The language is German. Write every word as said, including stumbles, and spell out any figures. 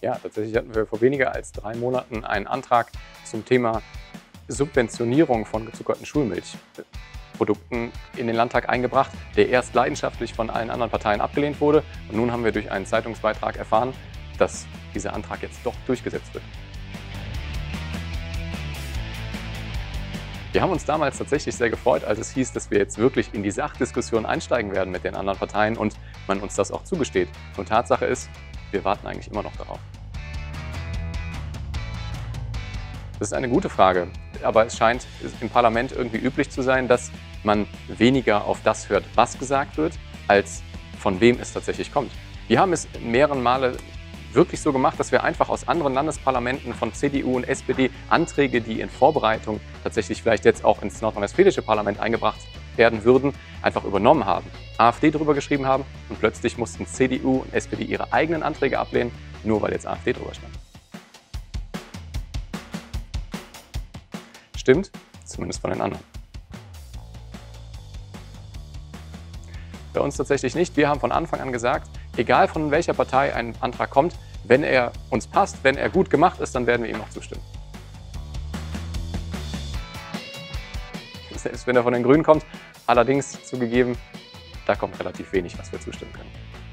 Ja, tatsächlich hatten wir vor weniger als drei Monaten einen Antrag zum Thema Subventionierung von gezuckerten Schulmilchprodukten in den Landtag eingebracht, der erst leidenschaftlich von allen anderen Parteien abgelehnt wurde. Und nun haben wir durch einen Zeitungsbeitrag erfahren, dass dieser Antrag jetzt doch durchgesetzt wird. Wir haben uns damals tatsächlich sehr gefreut, als es hieß, dass wir jetzt wirklich in die Sachdiskussion einsteigen werden mit den anderen Parteien und man uns das auch zugesteht. Und Tatsache ist, wir warten eigentlich immer noch darauf. Das ist eine gute Frage, aber es scheint im Parlament irgendwie üblich zu sein, dass man weniger auf das hört, was gesagt wird, als von wem es tatsächlich kommt. Wir haben es mehreren Male wirklich so gemacht, dass wir einfach aus anderen Landesparlamenten von C D U und S P D Anträge, die in Vorbereitung tatsächlich vielleicht jetzt auch ins nordrhein-westfälische Parlament eingebracht werden würden, einfach übernommen haben. AfD drüber geschrieben haben und plötzlich mussten C D U und S P D ihre eigenen Anträge ablehnen, nur weil jetzt AfD drüber stand. Stimmt, zumindest von den anderen. Bei uns tatsächlich nicht. Wir haben von Anfang an gesagt, egal von welcher Partei ein Antrag kommt, wenn er uns passt, wenn er gut gemacht ist, dann werden wir ihm auch zustimmen. Selbst wenn er von den Grünen kommt, allerdings zugegeben, da kommt relativ wenig, was wir zustimmen können.